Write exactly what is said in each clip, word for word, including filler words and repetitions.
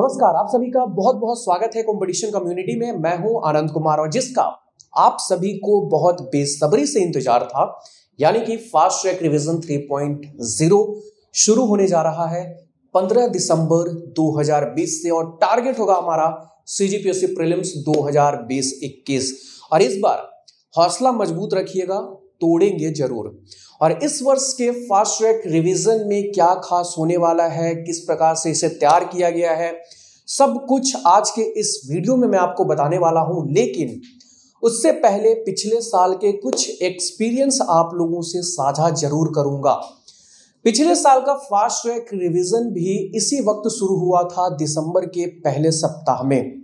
नमस्कार, आप सभी का बहुत बहुत स्वागत है कंपटीशन कम्युनिटी में। मैं हूं आनंद कुमार और जिसका आप सभी को बहुत बेसब्री से इंतजार था, यानी कि fast track revision three point zero शुरू होने जा रहा है पंद्रह दिसंबर दो हज़ार बीस से और टारगेट होगा हमारा सीजीपीएससी प्रीलिम्स दो हज़ार बीस इक्कीस। और इस बार हौसला मजबूत रखिएगा, तोड़ेंगे जरूर। और इस वर्ष के फास्ट ट्रैक रिवीजन में क्या खास होने वाला है, किस प्रकार से इसे तैयार किया गया है, सब कुछ आज के इस वीडियो में मैं आपको बताने वाला हूं। लेकिन उससे पहले पिछले साल के कुछ एक्सपीरियंस आप लोगों से साझा जरूर करूंगा। पिछले साल का फास्ट ट्रैक रिवीजन भी इसी वक्त शुरू हुआ था, दिसंबर के पहले सप्ताह में,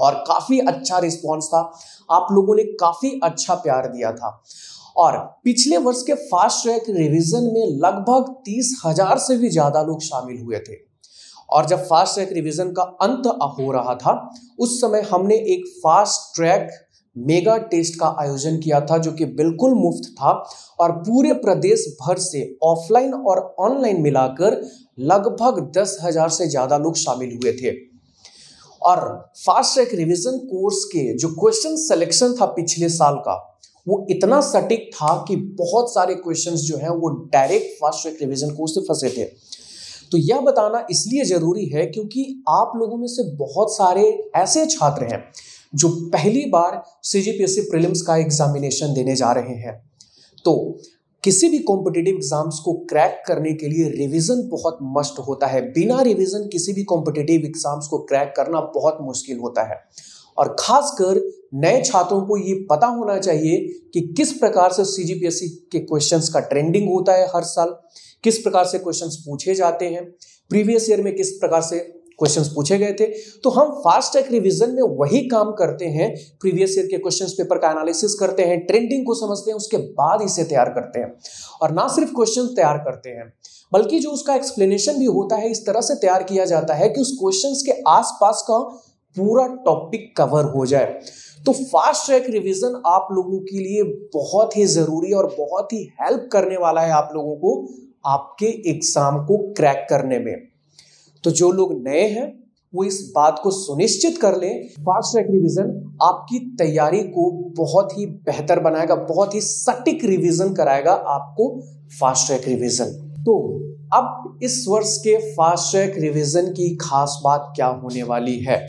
और काफी अच्छा रिस्पॉन्स था। आप लोगों ने काफी अच्छा प्यार दिया था और पिछले वर्ष के फास्ट ट्रैक रिवीजन में लगभग तीस हजार से भी ज्यादा लोग शामिल हुए थे। और जब फास्ट ट्रैक रिवीजन का अंत हो रहा था, उस समय हमने एक फास्ट ट्रैक मेगा टेस्ट का आयोजन किया था, जो कि बिल्कुल मुफ्त था और पूरे प्रदेश भर से ऑफलाइन और ऑनलाइन मिलाकर लगभग दस हजार से ज्यादा लोग शामिल हुए थे। और फास्ट ट्रैक रिवीजन कोर्स के जो क्वेश्चन सिलेक्शन था पिछले साल का, वो इतना सटीक था कि बहुत सारे क्वेश्चंस जो हैं वो direct fast track revision course से फंसे थे। तो यह बताना इसलिए जरूरी है क्योंकि आप लोगों में से बहुत सारे ऐसे छात्र हैं जो पहली बार सीजीपीएससी प्रीलिम्स का एग्जामिनेशन देने जा रहे हैं। तो किसी भी कॉम्पिटिटिव एग्जाम्स को क्रैक करने के लिए रिवीजन बहुत मस्ट होता है। बिना रिवीजन किसी भी कॉम्पिटिटिव एग्जाम्स को क्रैक करना बहुत मुश्किल होता है। और खासकर नए छात्रों को ये पता होना चाहिए कि किस प्रकार से सीजीपीएससी के क्वेश्चंस का ट्रेंडिंग होता है हर साल, किस प्रकार से क्वेश्चंस पूछे जाते हैं, प्रीवियस ईयर में किस प्रकार से क्वेश्चंस पूछे गए थे। तो हम फास्ट ट्रैक रिवीजन में वही काम करते हैं, प्रीवियस ईयर के क्वेश्चंस पेपर का एनालिसिस करते हैं, ट्रेंडिंग को समझते हैं, उसके बाद इसे तैयार करते हैं। और ना सिर्फ क्वेश्चन तैयार करते हैं बल्कि जो उसका एक्सप्लेनेशन भी होता है, इस तरह से तैयार किया जाता है कि उस क्वेश्चंस के आसपास का पूरा टॉपिक कवर हो जाए। तो फास्ट ट्रैक रिवीजन आप लोगों के लिए बहुत ही जरूरी और बहुत ही हेल्प करने वाला है आप लोगों को आपके एग्जाम को क्रैक करने में। तो जो लोग नए हैं वो इस बात को सुनिश्चित कर लें, फास्ट ट्रैक रिवीजन आपकी तैयारी को बहुत ही बेहतर बनाएगा, बहुत ही सटीक रिवीजन कराएगा आपको फास्ट ट्रैक रिवीजन। तो अब इस वर्ष के फास्ट ट्रैक रिवीजन की खास बात क्या होने वाली है,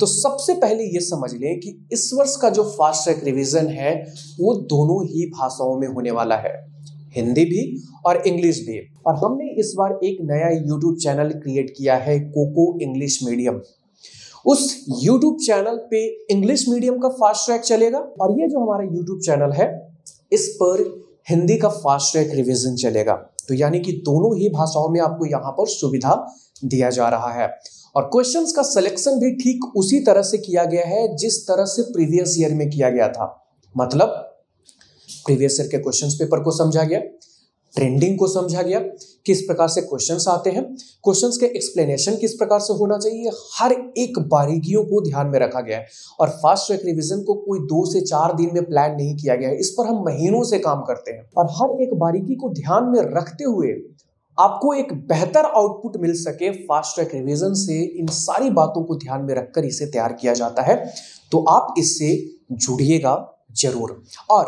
तो सबसे पहले ये समझ लें कि इस वर्ष का जो फास्ट ट्रैक रिवीजन है वो दोनों ही भाषाओं में होने वाला है, हिंदी भी और इंग्लिश भी। और हमने इस बार एक नया यूट्यूब चैनल क्रिएट किया है, कोको इंग्लिश मीडियम। उस यूट्यूब चैनल पे इंग्लिश मीडियम का फास्ट ट्रैक चलेगा और ये जो हमारा यूट्यूब चैनल है इस पर हिंदी का फास्ट ट्रैक रिवीजन चलेगा। तो यानी कि दोनों ही भाषाओं में आपको यहाँ पर सुविधा दिया जा रहा है। और क्वेश्चंस का सिलेक्शन भी ठीक उसी तरह से किया गया है जिस तरह से प्रीवियस ईयर में किया गया था। मतलब प्रीवियस ईयर के क्वेश्चंस पेपर को समझा गया, ट्रेंडिंग को समझा गया, किस प्रकार से क्वेश्चंस आते हैं, क्वेश्चंस के एक्सप्लेनेशन किस प्रकार से होना चाहिए, हर एक बारीकियों को ध्यान में रखा गया है। और फास्ट ट्रैक रिवीजन को कोई दो से चार दिन में प्लान नहीं किया गया है, इस पर हम महीनों से काम करते हैं। और हर एक बारीकी को ध्यान में रखते हुए आपको एक बेहतर आउटपुट मिल सके, फास्ट ट्रैक रिवीजन से इन सारी बातों को ध्यान में रखकर इसे तैयार किया जाता है। तो आप इससे जुड़िएगा जरूर। और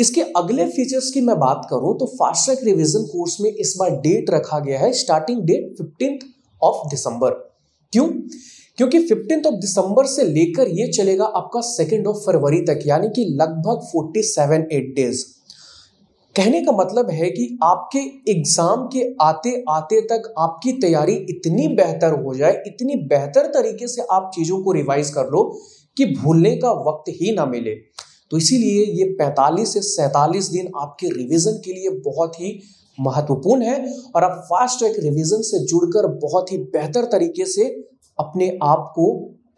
इसके अगले फीचर्स की मैं बात करूं तो फास्ट ट्रैक रिवीजन कोर्स में इस बार डेट रखा गया है, starting date fifteenth of December. क्यों? क्योंकि फिफ्टींथ ऑफ दिसंबर से लेकर ये चलेगा आपका सेकेंड ऑफ फरवरी तक, यानी कि लगभग फोर्टी सेवन एट डेज। कहने का मतलब है कि आपके एग्जाम के आते आते तक आपकी तैयारी इतनी बेहतर हो जाए, इतनी बेहतर तरीके से आप चीज़ों को रिवाइज कर लो कि भूलने का वक्त ही ना मिले। तो इसीलिए ये पैंतालीस से सैंतालीस दिन आपके रिवीजन के लिए बहुत ही महत्वपूर्ण है और आप फास्ट ट्रैक रिवीजन से जुड़कर बहुत ही बेहतर तरीके से अपने आप को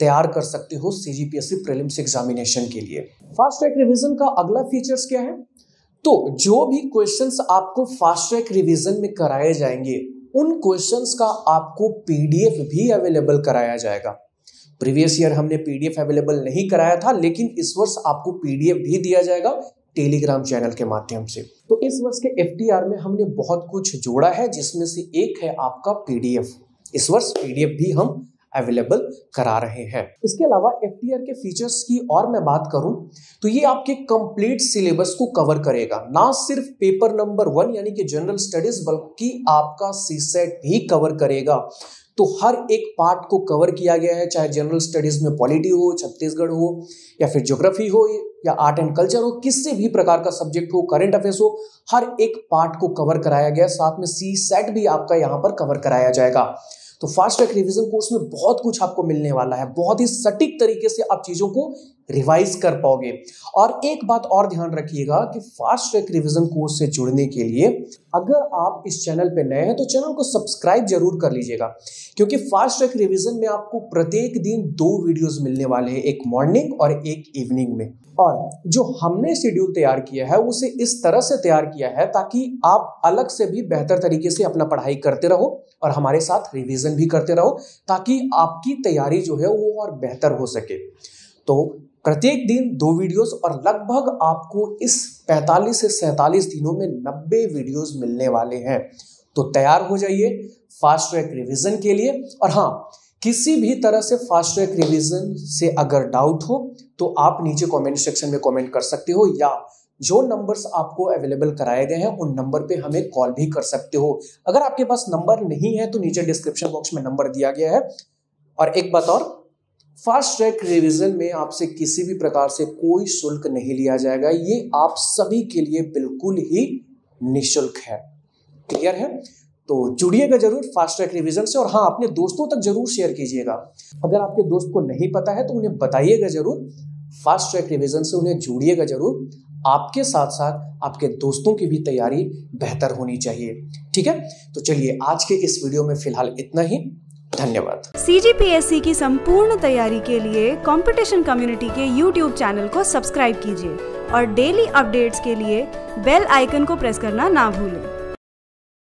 तैयार कर सकते हो सीजीपीएससी प्रीलिम्स एग्जामिनेशन के लिए। फास्ट ट्रैक रिवीजन का अगला फीचर्स क्या है, तो जो भी क्वेश्चंस आपको फास्ट ट्रैक रिवीजन में कराए जाएंगे उन क्वेश्चंस का आपको पीडीएफ भी अवेलेबल कराया जाएगा। प्रीवियस ईयर हमने पीडीएफ अवेलेबल नहीं कराया था, लेकिन इस वर्ष आपको पीडीएफ भी दिया जाएगा टेलीग्राम चैनल के माध्यम से। तो इस वर्ष के एफटीआर में हमने बहुत कुछ जोड़ा है, जिसमें से एक है आपका पीडीएफ। इस वर्ष पीडीएफ भी हम अवेलेबल करा रहे हैं। इसके अलावा एफ टी आर के फीचर्स की और मैं बात करूं तो ये आपके कंप्लीट सिलेबस को कवर करेगा, ना सिर्फ पेपर नंबर वन यानी कि जनरल स्टडीज बल्कि आपका सीसेट भी कवर करेगा। तो हर एक पार्ट को कवर किया गया है, चाहे जनरल स्टडीज में पॉलिटी हो, छत्तीसगढ़ हो या फिर ज्योग्राफी हो या आर्ट एंड कल्चर हो, किसी भी प्रकार का सब्जेक्ट हो, करंट अफेयर्स हो, हर एक पार्ट को कवर कराया गया। साथ में सी सेट भी आपका यहाँ पर कवर कराया जाएगा। तो फास्ट ट्रैक रिवीजन कोर्स में बहुत कुछ आपको मिलने वाला है, बहुत ही सटीक तरीके से आप चीज़ों को रिवाइज कर पाओगे। और एक बात और ध्यान रखिएगा कि फास्ट ट्रैक रिवीजन कोर्स से जुड़ने के लिए अगर आप इस चैनल पर नए हैं तो चैनल को सब्सक्राइब जरूर कर लीजिएगा, क्योंकि फास्ट ट्रैक रिवीजन में आपको प्रत्येक दिन दो वीडियोस मिलने वाले हैं, एक मॉर्निंग और एक इवनिंग में। और जो हमने शेड्यूल तैयार किया है उसे इस तरह से तैयार किया है ताकि आप अलग से भी बेहतर तरीके से अपना पढ़ाई करते रहो और हमारे साथ रिवीजन भी करते रहो, ताकि आपकी तैयारी जो है वो और बेहतर हो सके। तो प्रत्येक दिन दो वीडियोस और लगभग आपको इस पैंतालीस से सैंतालीस दिनों में नब्बे वीडियोस मिलने वाले हैं। तो तैयार हो जाइए फास्ट ट्रैक रिवीजन के लिए। और हाँ, किसी भी तरह से फास्ट ट्रैक रिवीजन से अगर डाउट हो तो आप नीचे कमेंट सेक्शन में कमेंट कर सकते हो, या जो नंबर्स आपको अवेलेबल कराए गए हैं उन नंबर पे हमें कॉल भी कर सकते हो। अगर आपके पास नंबर नहीं है तो नीचे डिस्क्रिप्शन बॉक्स में नंबर दिया गया है। और एक बात और, फास्ट ट्रैक रिवीजन में आपसे किसी भी प्रकार से कोई शुल्क नहीं लिया जाएगा, ये आप सभी के लिए बिल्कुल ही निःशुल्क है। क्लियर है? तो जुड़िएगा जरूर फास्ट ट्रैक रिवीजन से। और हाँ, अपने दोस्तों तक जरूर शेयर कीजिएगा। अगर आपके दोस्त को नहीं पता है तो उन्हें बताइएगा जरूर, फास्ट ट्रैक रिवीजन से उन्हें जोड़िएगा जरूर। आपके साथ साथ आपके दोस्तों की भी तैयारी बेहतर होनी चाहिए। ठीक है, तो चलिए आज के इस वीडियो में फिलहाल इतना ही। धन्यवाद। सी जी पी एस सी की संपूर्ण तैयारी के लिए कंपटीशन कम्युनिटी के यूट्यूब चैनल को सब्सक्राइब कीजिए और डेली अपडेट्स के लिए बेल आइकन को प्रेस करना ना भूलें।